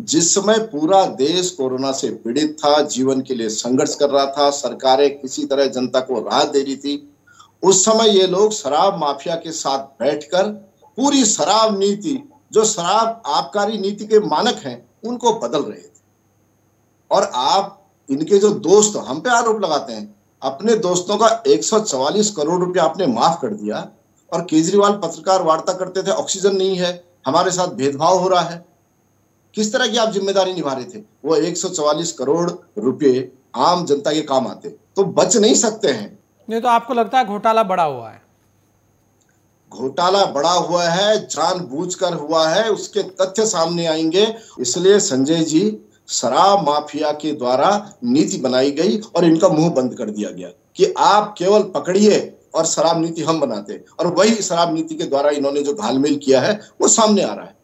जिस समय पूरा देश कोरोना से पीड़ित था, जीवन के लिए संघर्ष कर रहा था, सरकारें किसी तरह जनता को राहत दे रही थी, उस समय ये लोग शराब माफिया के साथ बैठकर पूरी शराब नीति, जो शराब आबकारी नीति के मानक हैं, उनको बदल रहे थे। और आप इनके जो दोस्त हम पे आरोप लगाते हैं, अपने दोस्तों का 144 करोड़ रुपया आपने माफ कर दिया। और केजरीवाल पत्रकार वार्ता करते थे, ऑक्सीजन नहीं है, हमारे साथ भेदभाव हो रहा है। किस तरह की आप जिम्मेदारी निभा रहे थे? वो 144 करोड़ रुपए आम जनता के काम आते, तो बच नहीं सकते हैं। नहीं तो आपको लगता है घोटाला बड़ा हुआ है? घोटाला बड़ा हुआ है, जानबूझकर हुआ है, उसके तथ्य सामने आएंगे। इसलिए संजय जी, शराब माफिया के द्वारा नीति बनाई गई और इनका मुंह बंद कर दिया गया कि आप केवल पकड़िए और शराब नीति हम बनाते, और वही शराब नीति के द्वारा इन्होंने जो घालमेल किया है वो सामने आ रहा है।